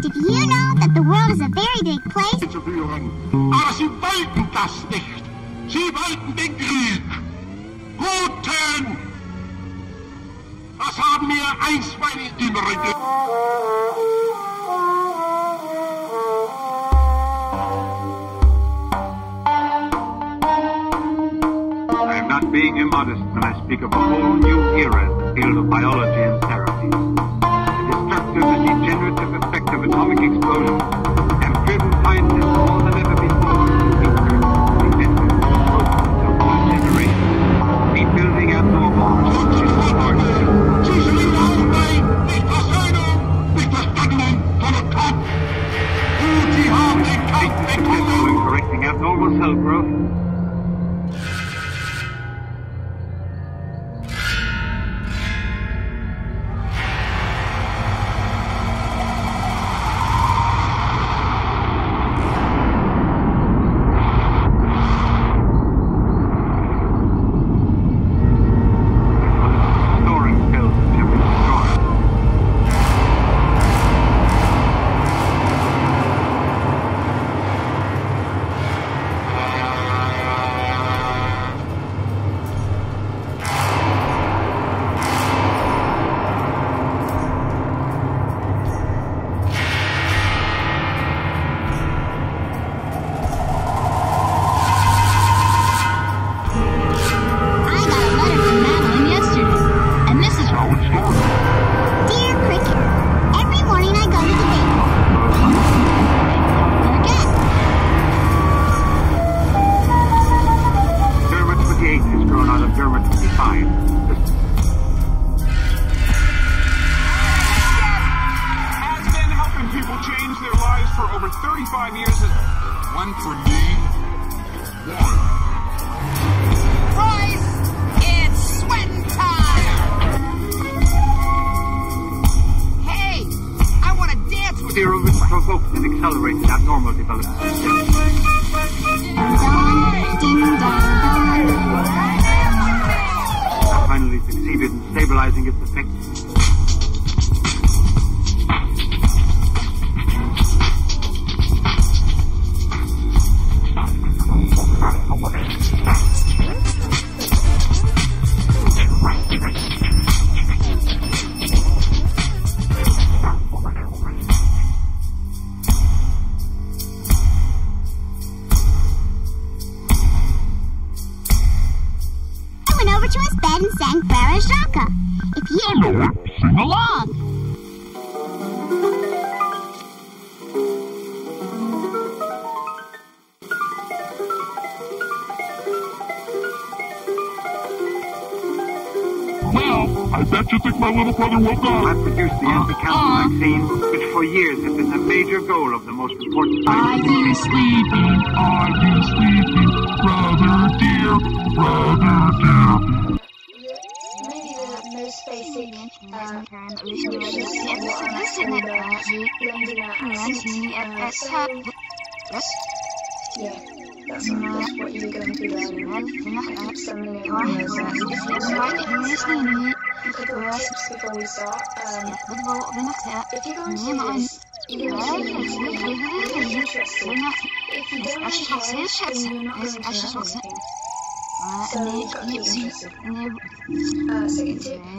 Did you know that the world is a very big place? ...zu führen, aber sie wollten das nicht. Sie wollten den Krieg. Guten! Das haben wir einstweilig überredet. I am not being immodest when I speak of a whole new era in the field of biology and therapies. The degenerative effect of atomic explosions have driven scientists more than ever before to research, invention, the whole generation, rebuilding and more in the and correcting abnormal cell growth.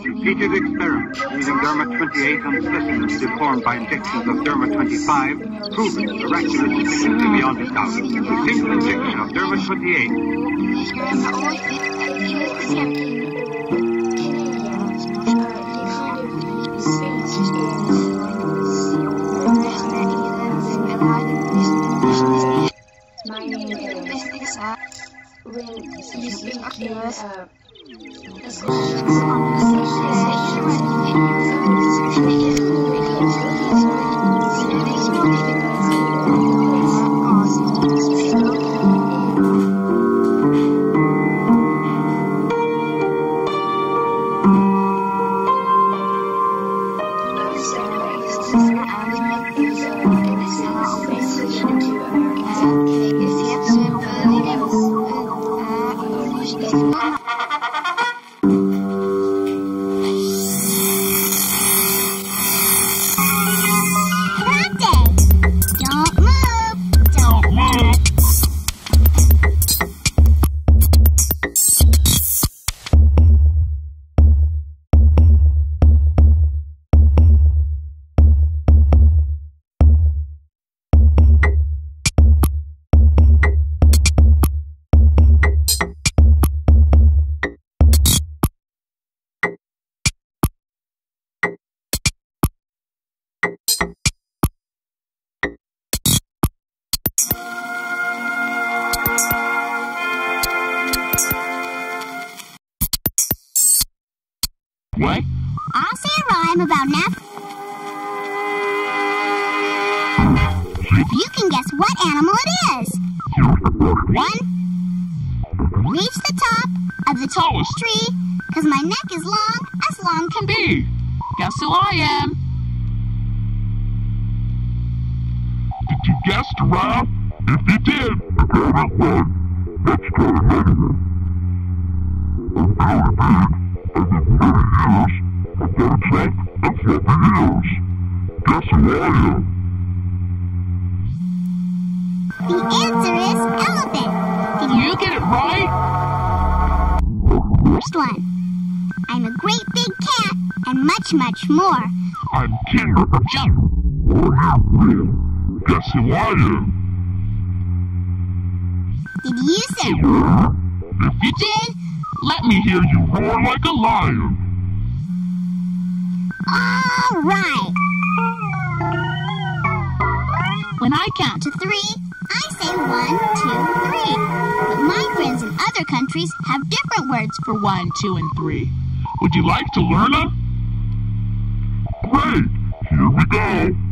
Repeated experiments using Derma 28 on specimens deformed by injections of Derma 25 proven miraculous efficiency beyond a doubt. A single injection of Derma 28. My name is I'm about now? You can guess what animal it is. One, reach the top of the tallest tree, because my neck is long, as long can be. Guess who I am? Did you guess, Rob? If you did, I won. Let's go again. Guess who I am? The answer is elephant. Did you get it right? First one. I'm a great big cat and much, much more. I'm King Jump. Guess who I am? Did you say roar? If you did, let me hear you roar like a lion. All right. When I count to three, I say 1, 2, 3. But my friends in other countries have different words for 1, 2, and 3. Would you like to learn them? Great! Here we go!